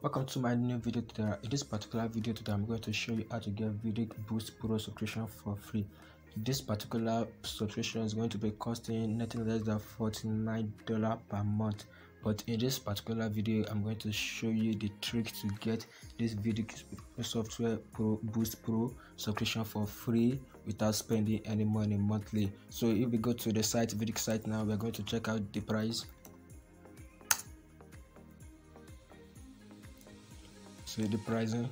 Welcome to my new video tutorial. In this particular video today, I'm going to show you how to get VidIQ Boost Pro subscription for free. This particular subscription is going to be costing nothing less than $49 per month. But in this particular video, I'm going to show you the trick to get this VidIQ software Boost Pro subscription for free without spending any money monthly. So if we go to the site, VidIQ site now, we're going to check out the price. So the pricing.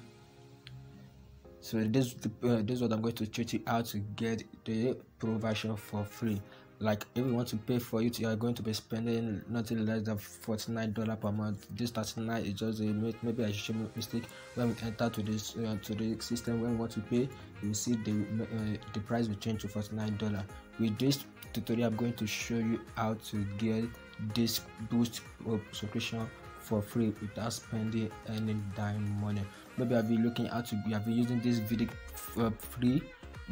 So this is what I'm going to teach you, how to get the pro version for free. Like if you want to pay for it, you are going to be spending nothing less than $49 per month. This 39 is just a maybe I should make a mistake. When we enter to this to the system, when we want to pay, you will see the price will change to $49. With this tutorial, I'm going to show you how to get this Boost subscription for free without spending any dime money. Maybe I've been looking out, you have been using this VidIQ for free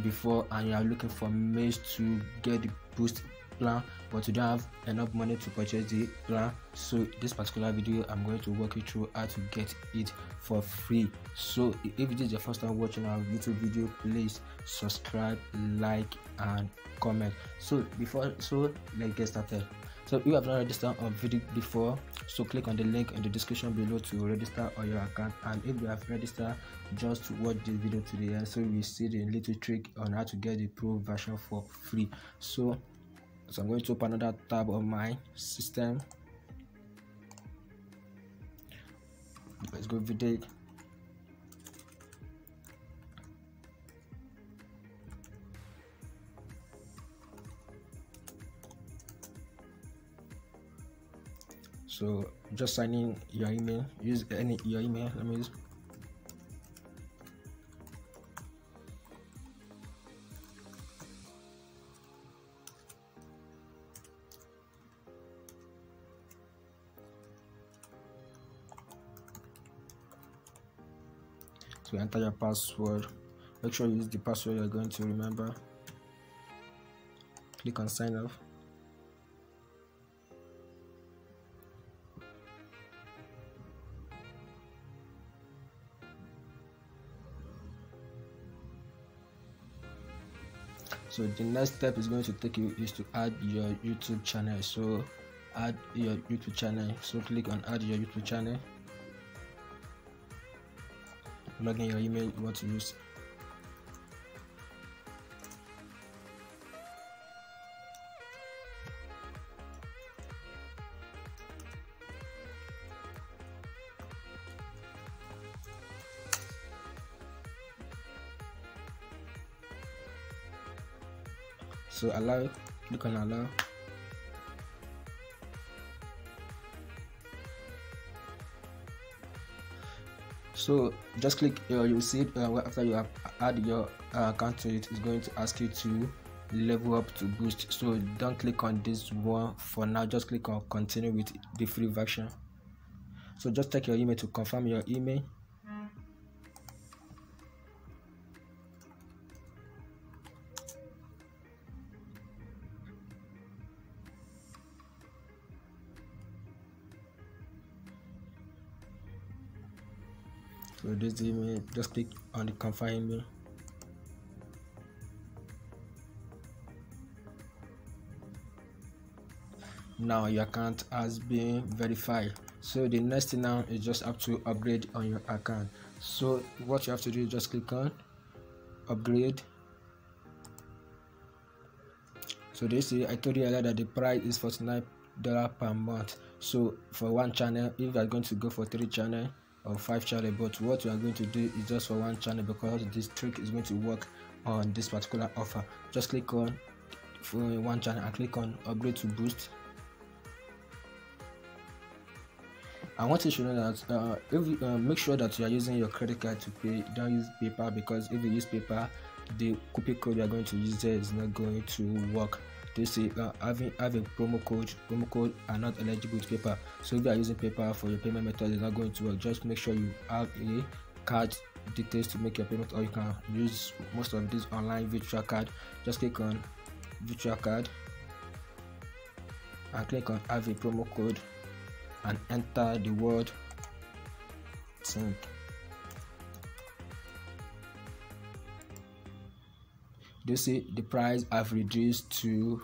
before and you are looking for ways to get the Boost plan, but you don't have enough money to purchase the plan. So this particular video, I'm going to walk you through how to get it for free. So if it is your first time watching our YouTube video, please subscribe, like and comment. So let's get started. So if you have not registered on VidIQ before, so click on the link in the description below to register on your account. And if you have registered, just watch this video to the end so we see the little trick on how to get the pro version for free. So I'm going to open another tab on my system. Let's go VidIQ. So just sign in your email, use your email. Let me use. So enter your password. Make sure you use the password you're going to remember. Click on sign up. So the next step is going to take you is to add your YouTube channel. So add your YouTube channel. So click on add your YouTube channel. Log in your email you want to use. So allow, click on allow. So just click, you'll see after you have add your account to it, it's going to ask you to level up to Boost. So don't click on this one for now, just click on continue with the free version. So just take your email to confirm your email. So this email, just click on the confirm email. Now your account has been verified. So the next thing now is just up to upgrade on your account. So what you have to do is just click on upgrade. So this is, I told you earlier that the price is $49 per month. So for one channel, if you are going to go for 3 channels or 5 channels, but what you are going to do is just for 1 channel, because this trick is going to work on this particular offer. Just click on for 1 channel and click on upgrade to Boost. I want you to know that make sure that you are using your credit card to pay. Don't use PayPal, because if you use PayPal, the coupon code you are going to use there is not going to work. They say having promo code are not eligible to PayPal. So if you are using PayPal for your payment method, it's not going to work. Just make sure you have a card details to make your payment, or you can use most of this online virtual card. Just click on virtual card and click on have a promo code and enter the word soon. They say the price have reduced to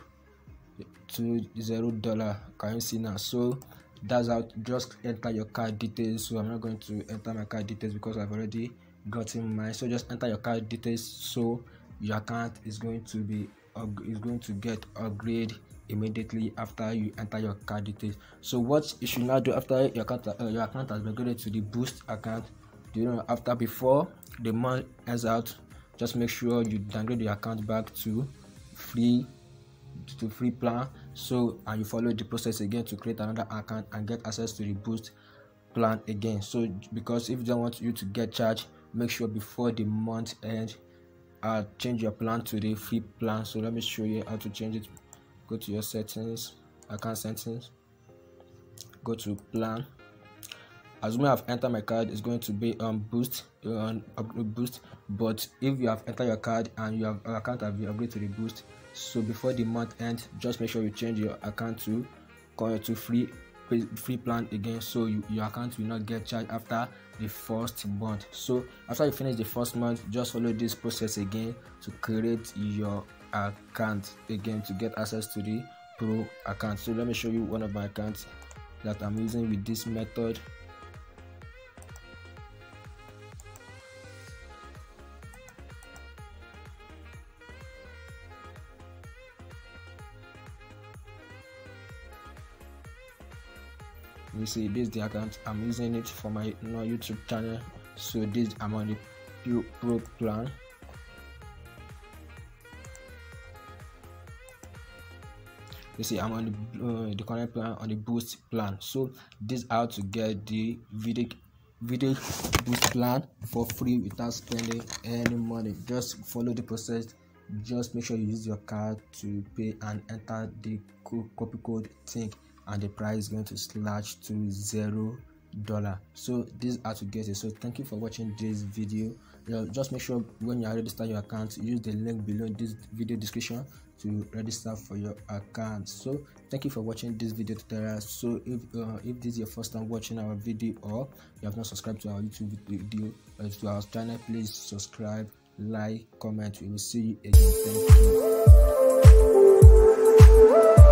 $0. Can you see now? So that's how. Just enter your card details. So I'm not going to enter my card details because I've already gotten mine. So just enter your card details. So your account is going to get upgrade immediately after you enter your card details. So what you should now do after your account has been graded to the Boost account, you know, after before the month ends out, just make sure you downgrade your account back to free plan. So and you follow the process again to create another account and get access to the Boost plan again. So because if they want you to get charged, make sure before the month end, change your plan to the free plan. So let me show you how to change it. Go to your settings, account settings, go to plan. Assuming I've entered my card, it's going to be Boost, Boost. But if you have entered your card and your account have been upgraded to the Boost, so before the month end, just make sure you change your account to free plan again. So your account will not get charged after the first month. So after you finish the first month, just follow this process again to create your account again to get access to the Pro account. So let me show you one of my accounts that I'm using with this method. You see, this is the account I'm using it for my YouTube channel. So this, I'm on the Pro plan. You see, I'm on the current plan, on the Boost plan. So this is how to get the video Boost plan for free without spending any money. Just follow the process. Just make sure you use your card to pay and enter the copy code thing, and the price is going to slash to $0. So this is how to get it. So thank you for watching this video. Just make sure when you register your account, use the link below this video description to register for your account. So thank you for watching this video tutorial. So if this is your first time watching our video, or you have not subscribed to our YouTube video, to our channel, please subscribe, like, comment. We will see you again. Thank you.